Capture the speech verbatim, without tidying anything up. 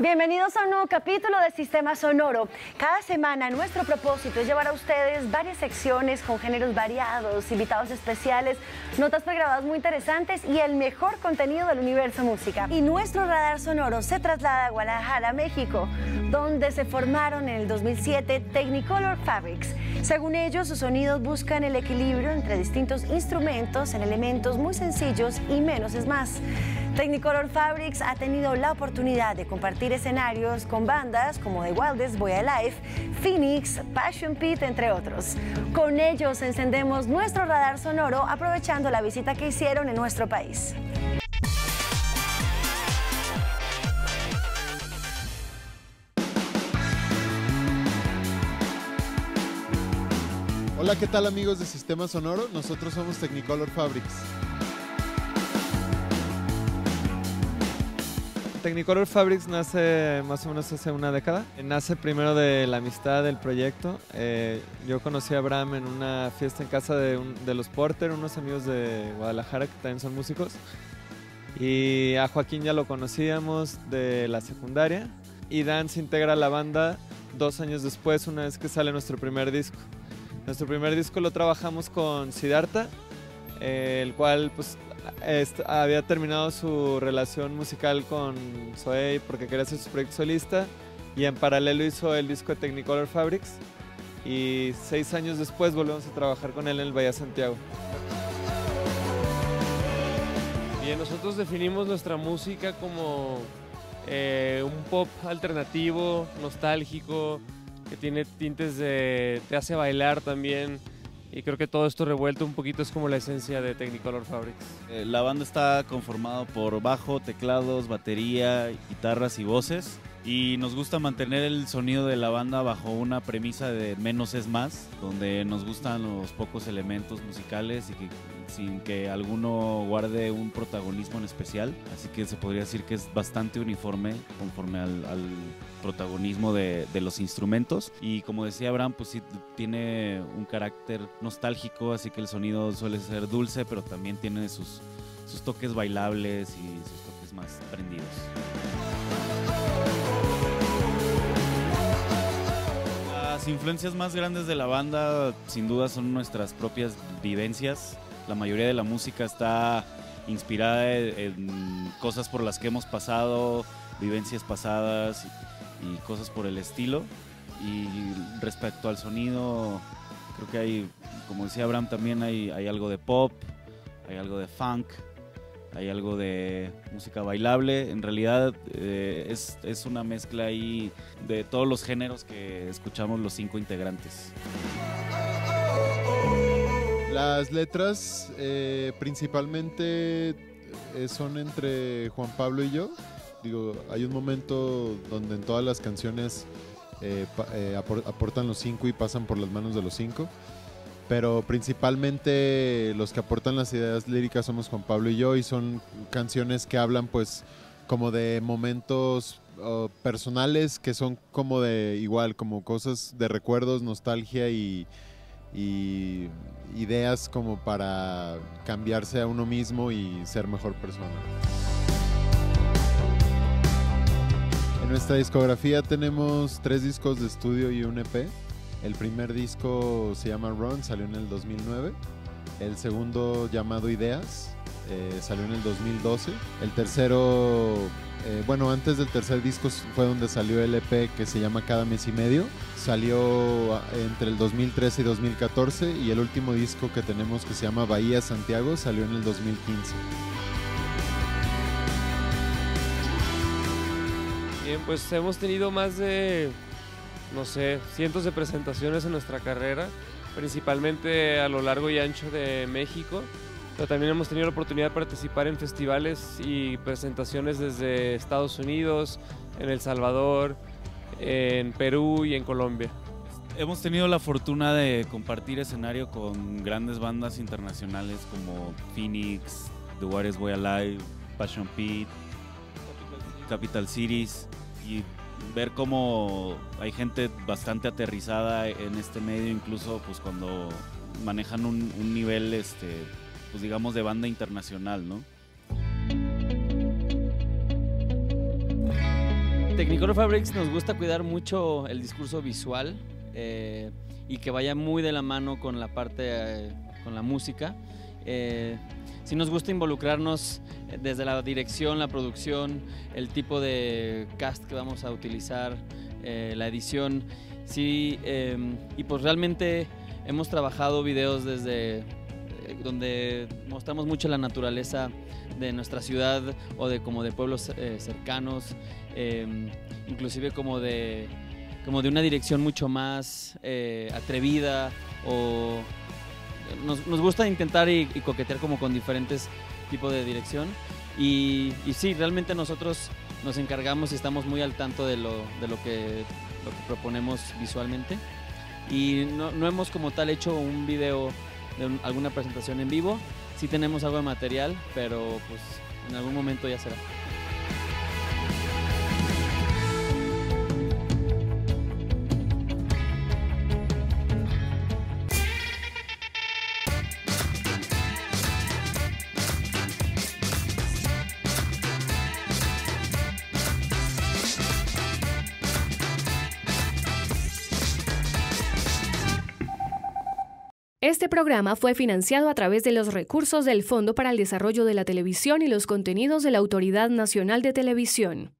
Bienvenidos a un nuevo capítulo de Sistema Sonoro. Cada semana nuestro propósito es llevar a ustedes varias secciones con géneros variados, invitados especiales, notas pregrabadas muy interesantes y el mejor contenido del universo música. Y nuestro radar sonoro se traslada a Guadalajara, México, donde se formaron en el dos mil siete Technicolor Fabrics. Según ellos, sus sonidos buscan el equilibrio entre distintos instrumentos en elementos muy sencillos y menos es más. Technicolor Fabrics ha tenido la oportunidad de compartir escenarios con bandas como The Wildest, Boy Alive, Phoenix, Passion Pit, entre otros. Con ellos encendemos nuestro radar sonoro aprovechando la visita que hicieron en nuestro país. Hola, ¿qué tal amigos de Sistema Sonoro? Nosotros somos Technicolor Fabrics. Technicolor Fabrics nace más o menos hace una década. Nace primero de la amistad del proyecto. Eh, yo conocí a Abraham en una fiesta en casa de, un, de los Porter, unos amigos de Guadalajara que también son músicos. Y a Joaquín ya lo conocíamos de la secundaria. Y Dan se integra a la banda dos años después, una vez que sale nuestro primer disco. Nuestro primer disco lo trabajamos con Siddhartha, eh, el cual pues había terminado su relación musical con Zoe porque quería hacer su proyecto solista y en paralelo hizo el disco de Technicolor Fabrics y seis años después volvemos a trabajar con él en el Bahía Santiago. Bien, nosotros definimos nuestra música como eh, un pop alternativo, nostálgico, que tiene tintes de te hace bailar también. Y creo que todo esto revuelto un poquito es como la esencia de Technicolor Fabrics. La banda está conformada por bajo, teclados, batería, guitarras y voces. Y nos gusta mantener el sonido de la banda bajo una premisa de menos es más, donde nos gustan los pocos elementos musicales y que, sin que alguno guarde un protagonismo en especial. Así que se podría decir que es bastante uniforme conforme al... al protagonismo de, de los instrumentos y como decía Abraham, pues sí tiene un carácter nostálgico, así que el sonido suele ser dulce, pero también tiene sus, sus toques bailables y sus toques más prendidos. Las influencias más grandes de la banda sin duda son nuestras propias vivencias. La mayoría de la música está inspirada en, en cosas por las que hemos pasado, vivencias pasadas y cosas por el estilo. Y respecto al sonido, creo que hay, como decía Abraham, también hay, hay algo de pop, hay algo de funk, hay algo de música bailable. En realidad eh, es, es una mezcla ahí de todos los géneros que escuchamos los cinco integrantes. Las letras eh, principalmente eh, son entre Juan Pablo y yo. Digo, hay un momento donde en todas las canciones eh, eh, aportan los cinco y pasan por las manos de los cinco, pero principalmente los que aportan las ideas líricas somos Juan Pablo y yo, y son canciones que hablan pues como de momentos oh, personales, que son como de igual, como cosas de recuerdos, nostalgia y, y ideas como para cambiarse a uno mismo y ser mejor persona. En nuestra discografía tenemos tres discos de estudio y un E P. El primer disco se llama Run, salió en el dos mil nueve. El segundo, llamado Ideas, eh, salió en el dos mil doce. El tercero, eh, bueno, antes del tercer disco fue donde salió el E P que se llama Cada mes y medio. Salió entre el dos mil trece y dos mil catorce. Y el último disco que tenemos que se llama Bahía Santiago salió en el dos mil quince. Pues hemos tenido más de, no sé, cientos de presentaciones en nuestra carrera, principalmente a lo largo y ancho de México, pero también hemos tenido la oportunidad de participar en festivales y presentaciones desde Estados Unidos, en El Salvador, en Perú y en Colombia. Hemos tenido la fortuna de compartir escenario con grandes bandas internacionales como Phoenix, The Wildest, Boy Alive, Passion Pit, Capital Cities, y ver cómo hay gente bastante aterrizada en este medio, incluso pues cuando manejan un, un nivel, este, pues digamos, de banda internacional, ¿no? Technicolor Fabrics nos gusta cuidar mucho el discurso visual eh, y que vaya muy de la mano con la parte, eh, con la música. Eh, sí nos gusta involucrarnos desde la dirección, la producción, el tipo de cast que vamos a utilizar, eh, la edición. Sí, eh, y pues realmente hemos trabajado videos desde donde mostramos mucho la naturaleza de nuestra ciudad o de como de pueblos eh, cercanos, eh, inclusive como de, como de una dirección mucho más eh, atrevida, o nos, nos gusta intentar y, y coquetear como con diferentes tipos de dirección y, y sí, realmente nosotros nos encargamos y estamos muy al tanto de lo, de lo, que, lo que proponemos visualmente y no, no hemos como tal hecho un video de un, alguna presentación en vivo. Sí tenemos algo de material, pero pues en algún momento ya será. Este programa fue financiado a través de los recursos del Fondo para el Desarrollo de la Televisión y los contenidos de la Autoridad Nacional de Televisión.